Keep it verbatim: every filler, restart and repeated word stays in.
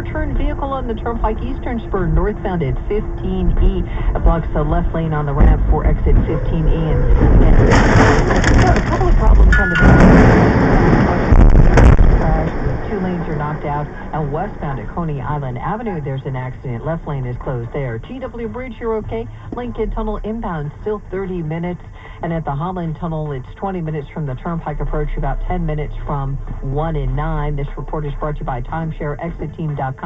overturned vehicle on the Turnpike Eastern Spur northbound at fifteen E. It blocks the left lane on the ramp for exit fifteen E. And again, a couple of problems on the back. Two lanes are knocked out. And westbound at Coney Island Avenue, there's an accident. Left lane is closed there. G W Bridge, you're okay. Lincoln Tunnel inbound, still thirty minutes. And at the Holland Tunnel, it's twenty minutes from the Turnpike approach, about ten minutes from one and nine. This report is brought to you by Timeshare Exit Team dot com.